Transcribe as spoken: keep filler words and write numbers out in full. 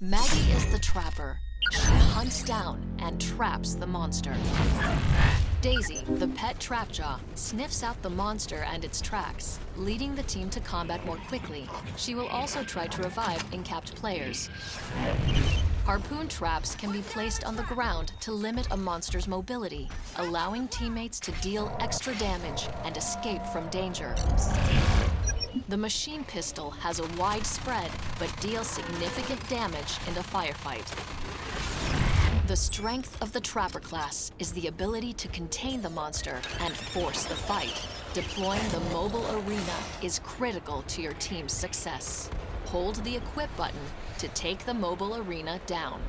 Maggie is the trapper. She hunts down and traps the monster. Daisy, the pet Trapjaw, sniffs out the monster and its tracks, leading the team to combat more quickly. She will also try to revive encapped players. Harpoon traps can be placed on the ground to limit a monster's mobility, allowing teammates to deal extra damage and escape from danger. The machine pistol has a wide spread, but deals significant damage in a firefight. The strength of the Trapper class is the ability to contain the monster and force the fight. Deploying the mobile arena is critical to your team's success. Hold the equip button to take the mobile arena down.